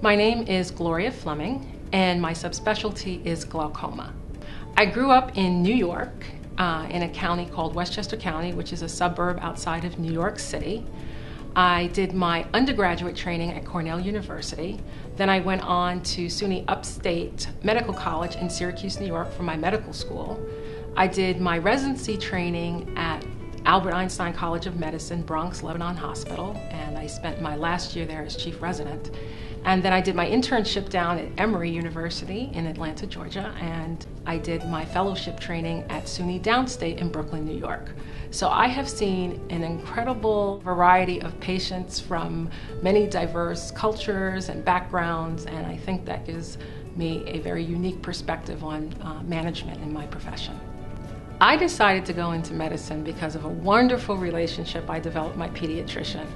My name is Gloria Fleming, and my subspecialty is glaucoma. I grew up in New York, in a county called Westchester County, which is a suburb outside of New York City. I did my undergraduate training at Cornell University. Then I went on to SUNY Upstate Medical College in Syracuse, New York for my medical school. I did my residency training at Albert Einstein College of Medicine, Bronx, Lebanon Hospital, and I spent my last year there as chief resident. And then I did my internship down at Emory University in Atlanta, Georgia, and I did my fellowship training at SUNY Downstate in Brooklyn, New York. So I have seen an incredible variety of patients from many diverse cultures and backgrounds, and I think that gives me a very unique perspective on management in my profession. I decided to go into medicine because of a wonderful relationship I developed with my pediatrician.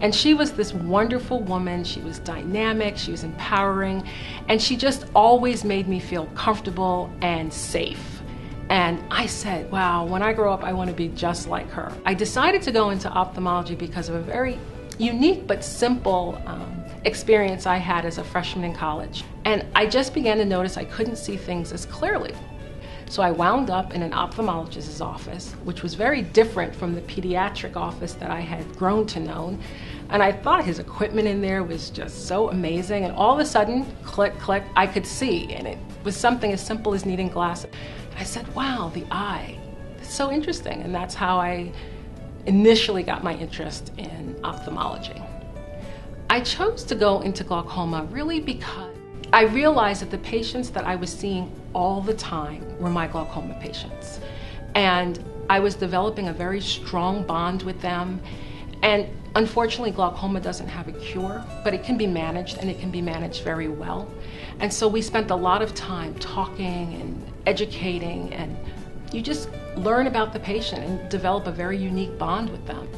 And she was this wonderful woman. She was dynamic, she was empowering, and she just always made me feel comfortable and safe. And I said, wow, when I grow up, I want to be just like her. I decided to go into ophthalmology because of a very unique but simple experience I had as a freshman in college. And I just began to notice I couldn't see things as clearly. So I wound up in an ophthalmologist's office, which was very different from the pediatric office that I had grown to know. And I thought his equipment in there was just so amazing. And all of a sudden, click, click, I could see. And it was something as simple as needing glasses. And I said, wow, the eye, that's so interesting. And that's how I initially got my interest in ophthalmology. I chose to go into glaucoma really because I realized that the patients that I was seeing all the time were my glaucoma patients. And I was developing a very strong bond with them. And unfortunately, glaucoma doesn't have a cure, but it can be managed, and it can be managed very well. And so we spent a lot of time talking and educating, and you just learn about the patient and develop a very unique bond with them.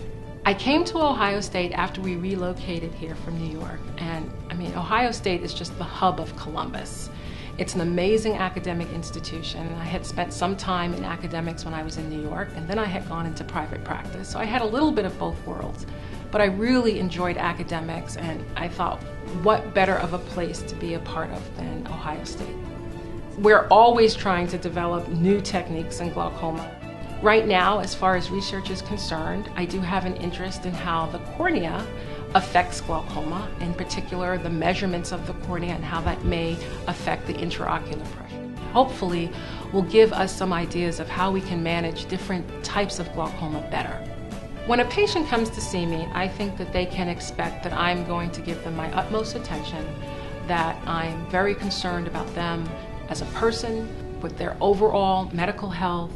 I came to Ohio State after we relocated here from New York, and I mean, Ohio State is just the hub of Columbus. It's an amazing academic institution, and I had spent some time in academics when I was in New York, and then I had gone into private practice, so I had a little bit of both worlds. But I really enjoyed academics, and I thought, what better of a place to be a part of than Ohio State? We're always trying to develop new techniques in glaucoma. Right now, as far as research is concerned, I do have an interest in how the cornea affects glaucoma, in particular the measurements of the cornea and how that may affect the intraocular pressure. Hopefully, will give us some ideas of how we can manage different types of glaucoma better. When a patient comes to see me, I think that they can expect that I'm going to give them my utmost attention, that I'm very concerned about them as a person, with their overall medical health,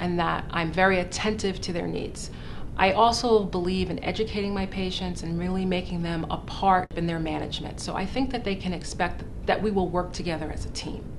and that I'm very attentive to their needs. I also believe in educating my patients and really making them a part in their management. So I think that they can expect that we will work together as a team.